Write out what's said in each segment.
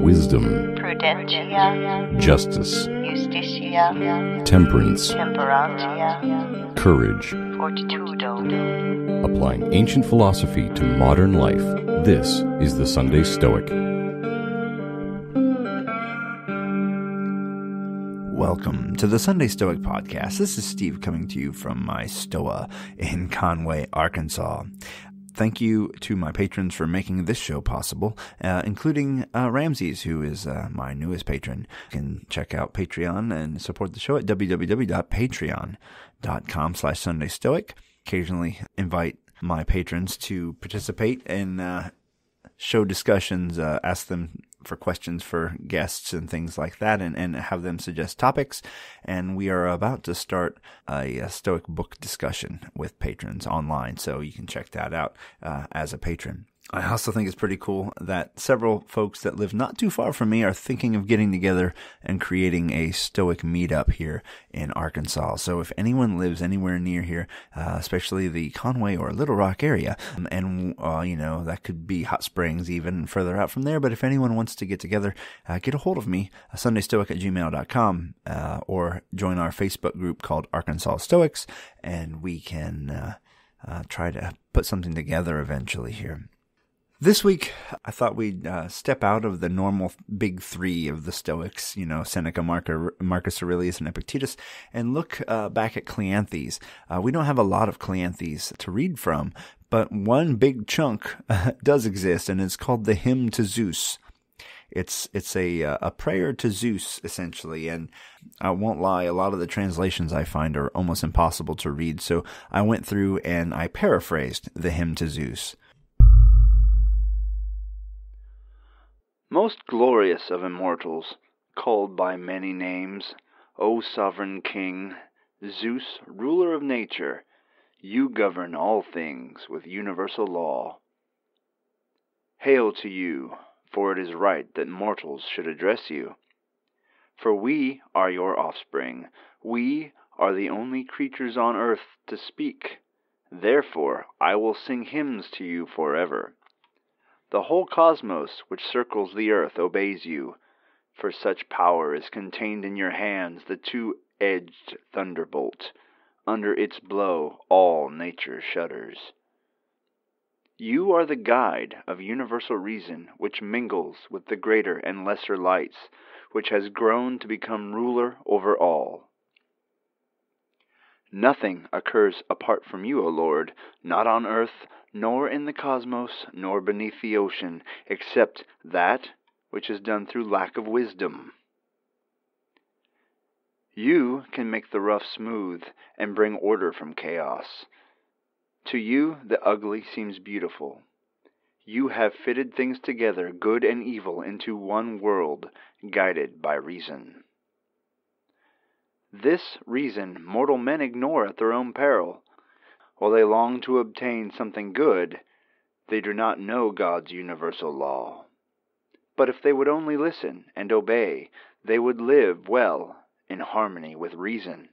wisdom, prudentia, justice, justitia, temperance, temperantia, courage, fortitudo. Applying ancient philosophy to modern life, this is the Sunday Stoic. Welcome to the Sunday Stoic Podcast. This is Steve coming to you from my stoa in Conway, Arkansas. Thank you to my patrons for making this show possible, including Ramses, who is my newest patron. You can check out Patreon and support the show at www.patreon.com/SundayStoic. Occasionally invite my patrons to participate in show discussions, ask them for questions for guests and things like that, and have them suggest topics. And we are about to start a Stoic book discussion with patrons online, so you can check that out as a patron. I also think it's pretty cool that several folks that live not too far from me are thinking of getting together and creating a Stoic meetup here in Arkansas. So if anyone lives anywhere near here, especially the Conway or Little Rock area, and you know, that could be Hot Springs even further out from there. But if anyone wants to get together, get a hold of me, sundaystoic@gmail.com, or join our Facebook group called Arkansas Stoics, and we can try to put something together eventually here. This week, I thought we'd step out of the normal big three of the Stoics, you know, Seneca, Marcus Aurelius, and Epictetus, and look back at Cleanthes. We don't have a lot of Cleanthes to read from, but one big chunk does exist, and it's called the Hymn to Zeus. It's a prayer to Zeus, essentially, and I won't lie, a lot of the translations I find are almost impossible to read, so I went through and I paraphrased the Hymn to Zeus. Most glorious of immortals, called by many names, O sovereign king, Zeus, ruler of nature, you govern all things with universal law. Hail to you, for it is right that mortals should address you. For we are your offspring, we are the only creatures on earth to speak, therefore I will sing hymns to you forever. The whole cosmos which circles the earth obeys you, for such power is contained in your hands, the two-edged thunderbolt. Under its blow all nature shudders. You are the guide of universal reason, which mingles with the greater and lesser lights, which has grown to become ruler over all. Nothing occurs apart from you, O Lord, not on earth, nor in the cosmos, nor beneath the ocean, except that which is done through lack of wisdom. You can make the rough smooth and bring order from chaos. To you the ugly seems beautiful. You have fitted things together, good and evil, into one world, guided by reason. This reason mortal men ignore at their own peril. While they long to obtain something good, they do not know God's universal law. But if they would only listen and obey, they would live well in harmony with reason.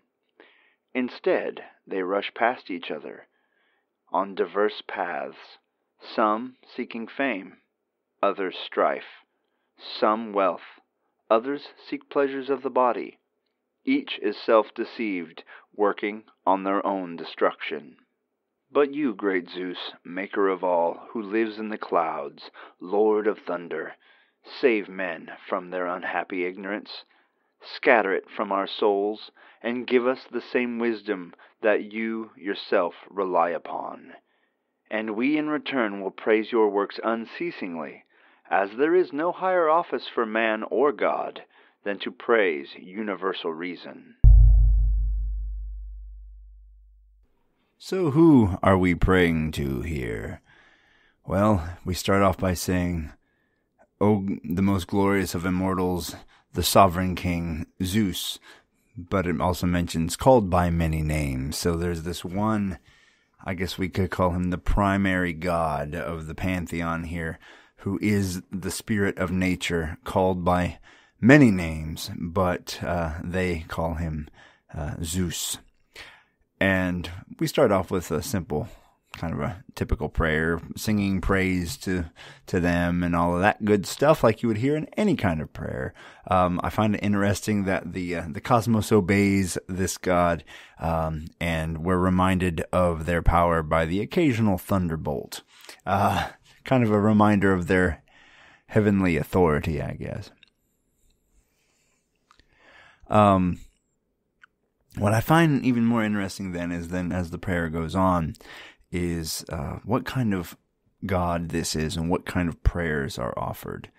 Instead, they rush past each other on diverse paths, some seeking fame, others strife, some wealth, others seek pleasures of the body. Each is self-deceived, working on their own destruction. But you, great Zeus, maker of all, who lives in the clouds, lord of thunder, save men from their unhappy ignorance, scatter it from our souls, and give us the same wisdom that you yourself rely upon. And we in return will praise your works unceasingly, as there is no higher office for man or God than to praise universal reason. So who are we praying to here? Well, we start off by saying, O the most glorious of immortals, the sovereign king, Zeus. But it also mentions called by many names. So there's this one, I guess we could call him the primary god of the pantheon here, who is the spirit of nature, called by many names, but they call him Zeus. And we start off with a simple kind of a typical prayer, singing praise to them and all of that good stuff like you would hear in any kind of prayer. I find it interesting that the cosmos obeys this god, and we're reminded of their power by the occasional thunderbolt. Kind of a reminder of their heavenly authority, I guess. What I find even more interesting then as the prayer goes on is what kind of God this is and what kind of prayers are offered.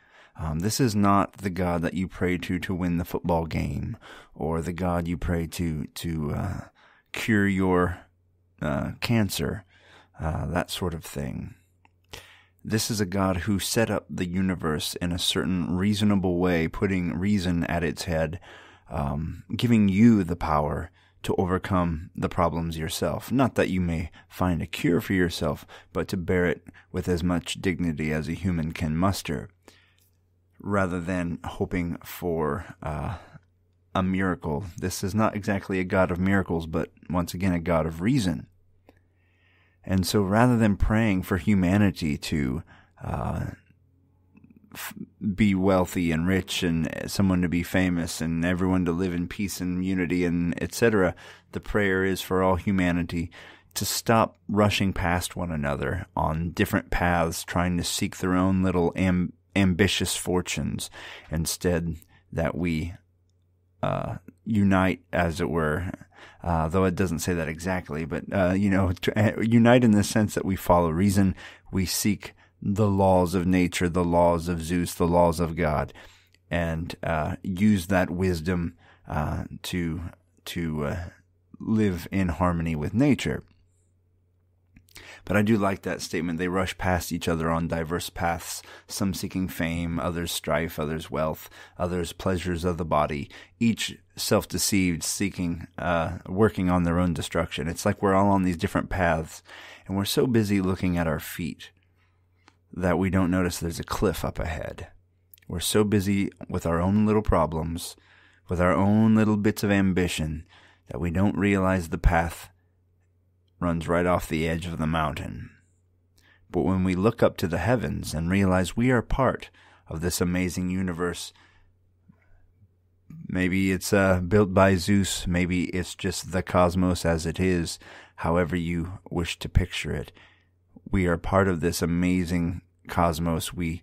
This is not the God that you pray to win the football game, or the God you pray to cure your cancer, that sort of thing. This is a God who set up the universe in a certain reasonable way, putting reason at its head, giving you the power to overcome the problems yourself. Not that you may find a cure for yourself, but to bear it with as much dignity as a human can muster, rather than hoping for a miracle. This is not exactly a God of miracles, but once again a God of reason. And so rather than praying for humanity to be wealthy and rich and someone to be famous and everyone to live in peace and unity and etc., the prayer is for all humanity to stop rushing past one another on different paths, trying to seek their own little ambitious fortunes. Instead, that we unite, as it were, though it doesn't say that exactly, but unite in the sense that we follow reason, we seek the laws of nature, the laws of Zeus, the laws of God, and use that wisdom to live in harmony with nature. But I do like that statement. They rush past each other on diverse paths, some seeking fame, others strife, others wealth, others pleasures of the body, each self-deceived, seeking, working on their own destruction. It's like we're all on these different paths, and we're so busy looking at our feet that we don't notice there's a cliff up ahead. We're so busy with our own little problems, with our own little bits of ambition, that we don't realize the path runs right off the edge of the mountain. But when we look up to the heavens and realize we are part of this amazing universe, maybe it's built by Zeus, maybe it's just the cosmos as it is, however you wish to picture it. We are part of this amazing cosmos. We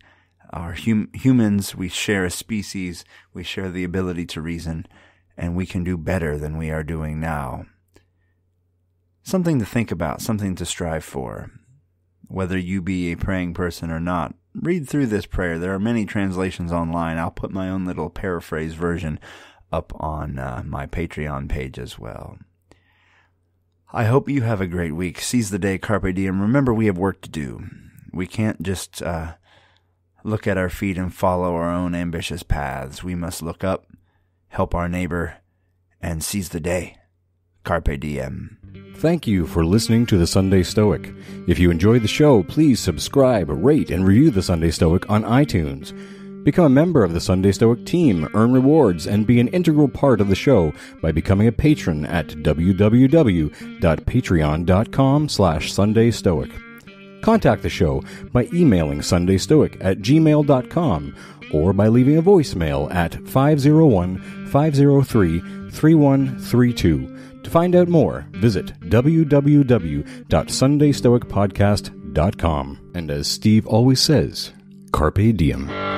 are humans, we share a species, we share the ability to reason, and we can do better than we are doing now. Something to think about, something to strive for. Whether you be a praying person or not, read through this prayer. There are many translations online. I'll put my own little paraphrase version up on my Patreon page as well. I hope you have a great week. Seize the day, carpe diem. Remember, we have work to do. We can't just look at our feet and follow our own ambitious paths. We must look up, help our neighbor, and seize the day. Carpe diem. Thank you for listening to The Sunday Stoic. If you enjoyed the show, please subscribe, rate, and review The Sunday Stoic on iTunes. Become a member of The Sunday Stoic team, earn rewards, and be an integral part of the show by becoming a patron at www.patreon.com/SundayStoic. Contact the show by emailing sundaystoic@gmail.com or by leaving a voicemail at 501-503-3132. To find out more, visit www.sundaystoicpodcast.com. And as Steve always says, carpe diem.